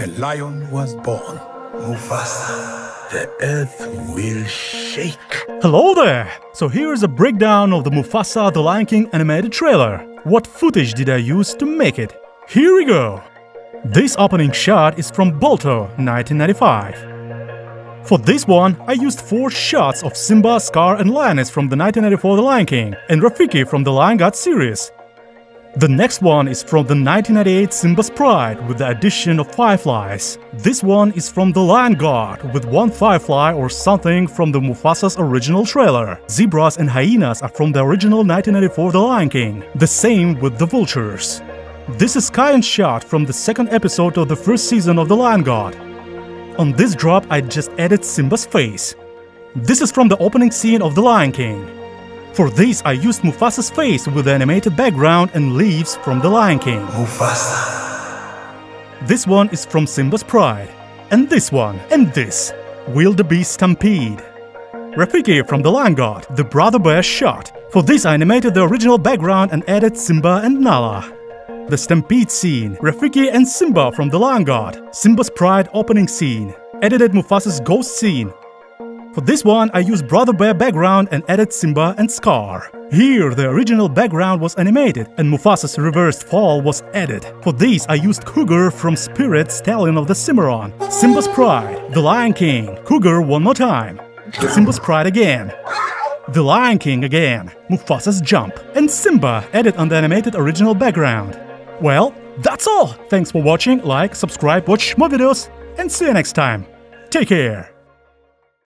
a lion was born. Mufasa, the earth will shake. Hello there! So here is a breakdown of the Mufasa The Lion King animated trailer. What footage did I use to make it? Here we go! This opening shot is from Balto, 1995. For this one, I used 4 shots of Simba, Scar and Lioness from the 1994 The Lion King and Rafiki from The Lion God series. The next one is from the 1998 Simba's Pride with the addition of fireflies. This one is from The Lion God with 1 firefly or something from the Mufasa's original trailer. Zebras and hyenas are from the original 1994 The Lion King. The same with the vultures. This is Kion Shad from the 2nd episode of the 1st season of The Lion God. On this drop I just added Simba's face. This is from the opening scene of The Lion King. For this I used Mufasa's face with the animated background and leaves from The Lion King. Mufasa. This one is from Simba's Pride. And this one, and this. Wildebeest Stampede. Rafiki from The Lion God, the brother bear shot. For this I animated the original background and added Simba and Nala. The stampede scene, Rafiki and Simba from The Lion God, Simba's Pride opening scene, edited Mufasa's ghost scene. For this one I used Brother Bear background and added Simba and Scar. Here the original background was animated and Mufasa's reversed fall was added. For this I used Cougar from Spirit Stallion of the Cimarron, Simba's Pride, The Lion King, Cougar one more time, Simba's Pride again. The Lion King again, Mufasa's jump, and Simba added on the animated original background. Well, that's all! Thanks for watching, like, subscribe, watch more videos, and see you next time! Take care!